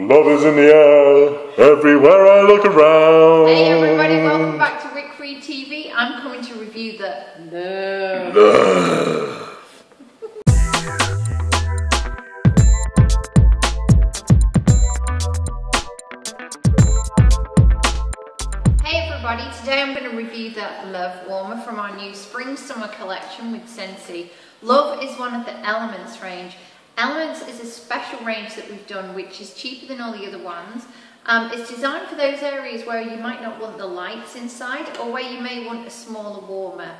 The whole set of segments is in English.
Love is in the air, everywhere I look around. Hey everybody, welcome back to Wick Free TV. I'm coming to review the Love. Hey everybody, today I'm going to review the Love Warmer from our new Spring Summer collection with Scentsy. Love is one of the Elements range. Elements is a special range that we've done which is cheaper than all the other ones. It's designed for those areas where you might not want the lights inside or where you may want a smaller warmer.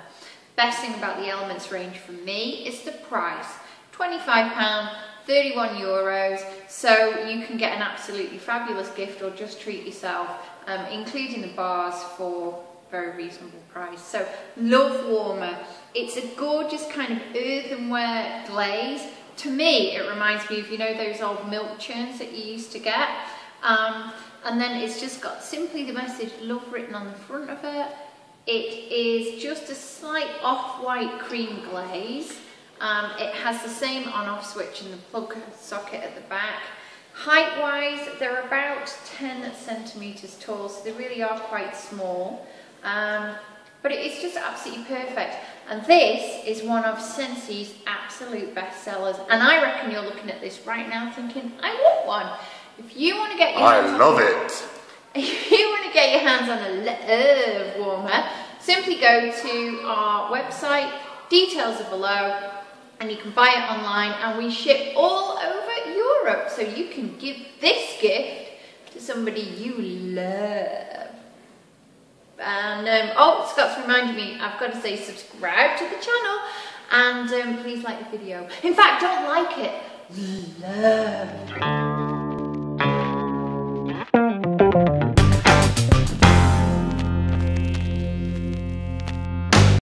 Best thing about the Elements range for me is the price. £25, €31. So you can get an absolutely fabulous gift or just treat yourself, including the bars for very reasonable price. So Love Warmer. It's a gorgeous kind of earthenware glaze. To me, it reminds me of, you know, those old milk churns that you used to get. And then it's just got simply the message love written on the front of it. It is just a slight off-white cream glaze. It has the same on-off switch and the plug socket at the back. Height-wise, they're about 10 centimetres tall, so they really are quite small. But it's just absolutely perfect. And this is one of Scensy's absolute best sellers. And I reckon you're looking at this right now thinking, I want one. If you want to get your hands on... I love it. If you want to get your hands on a Love Warmer, simply go to our website, details are below, and you can buy it online, and we ship all over Europe. So you can give this gift to somebody you love. And oh, Scott's reminded me, I've got to say subscribe to the channel and please like the video. In fact, don't like it. Love.